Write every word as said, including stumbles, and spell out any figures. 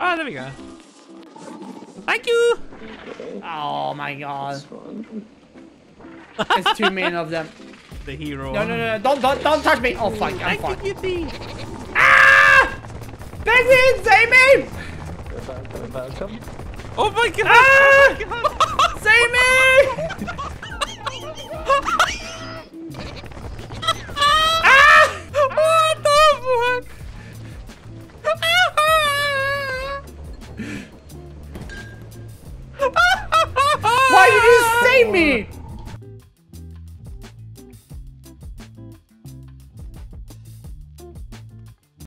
Oh, there we go. Thank you. Okay. Oh my god. There's two men of them. The hero. No, no, no, don't, don't, don't touch me. Oh fuck, I'm fucked. Ah! Penguins, aim him! Oh my god! Ah! Oh my god. Save me! Why did you save me?